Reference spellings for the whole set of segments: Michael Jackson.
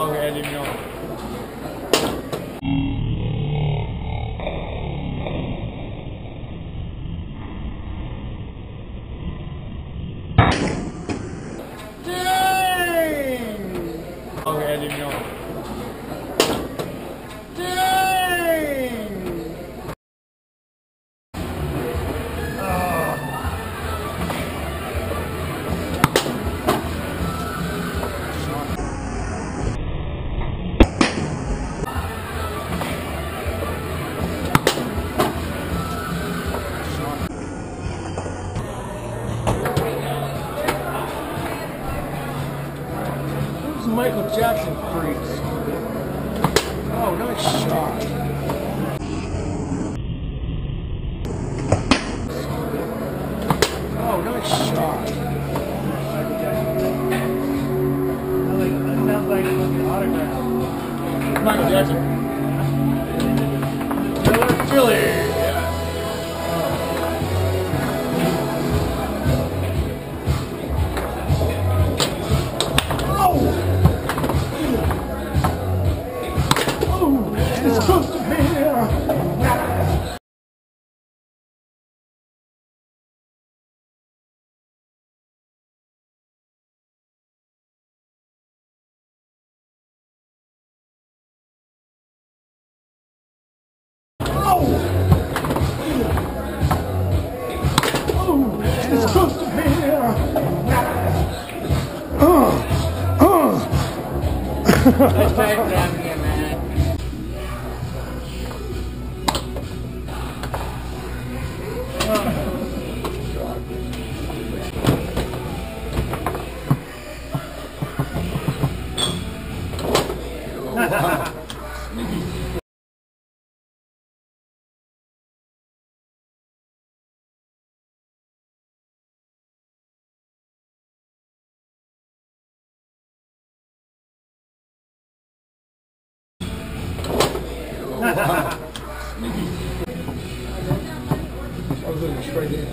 Eliminó. Eliminó. Michael Jackson freaks. Oh, nice shot. Oh, nice shot. Michael Jackson. I sound like an autograph. Michael Jackson. Killer Philly. Let's try it down here, man. I was looking straight in.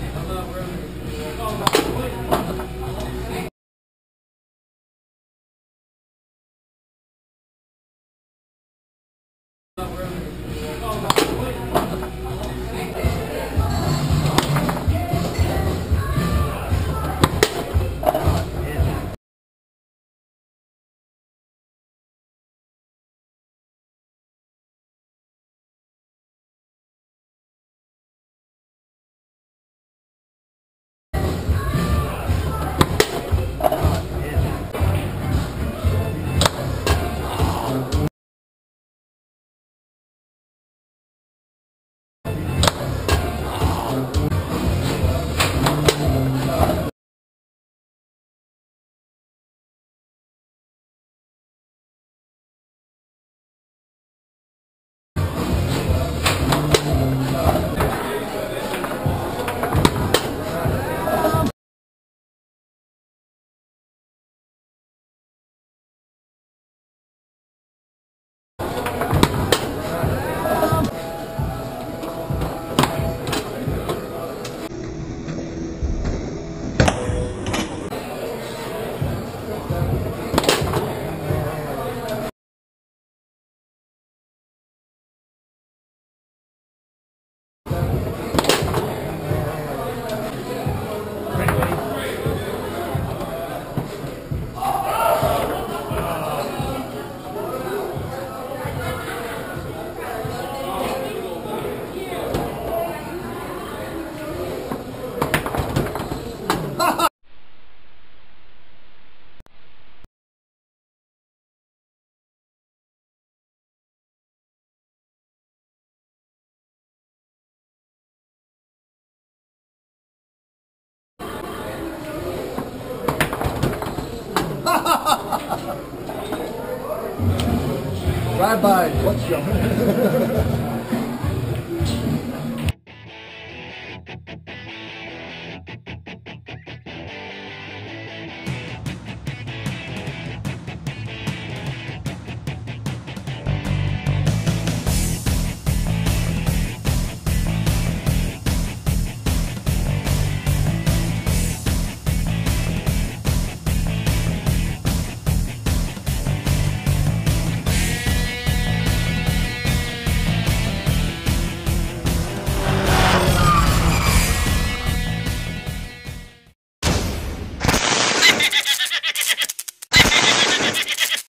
Bye bye. What's your